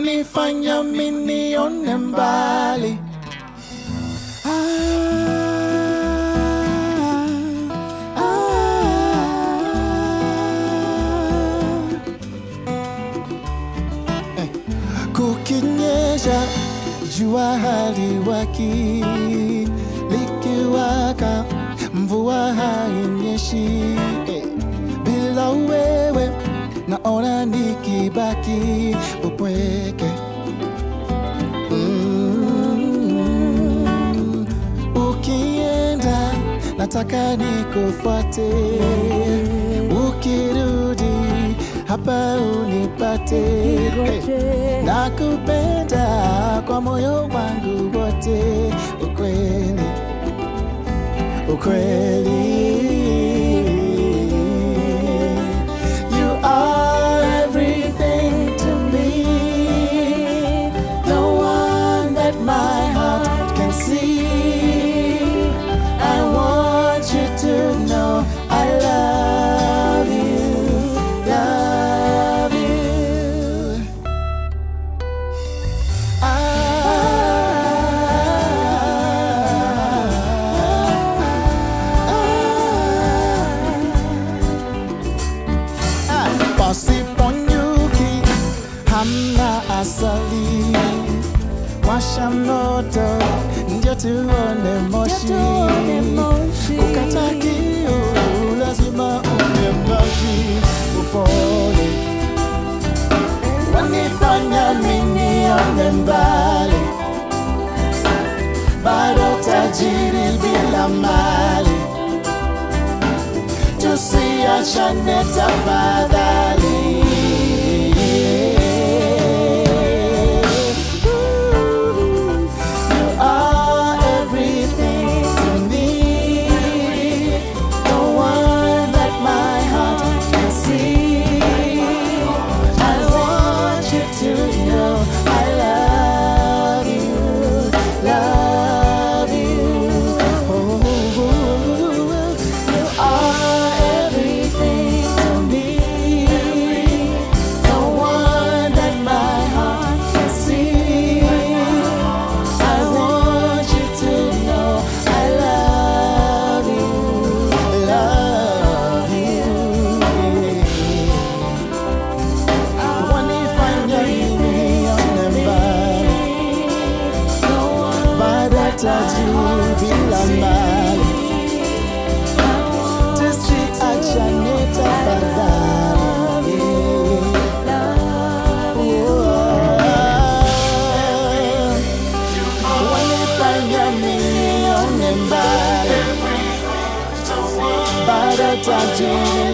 Nifanya minione mbali. Kukinyesha jua haliwaki, likiwaka mvua hainyeshi. Bila wewe naona nikibaki upweke. Ukienda nataka nikufuate, ukirudi hapa unipate. Nakupenda kwa moyo wangu wote, ukweli, ukweli. You are everything to me, the one that my heart can see. I want you to know I love you. Asali washa moto ndio tuone moshi, ukata kiu lazima unembaki upole. Wanifanya minione mbali, bado tajiri bila mali. Tusiachane tafadhali. But I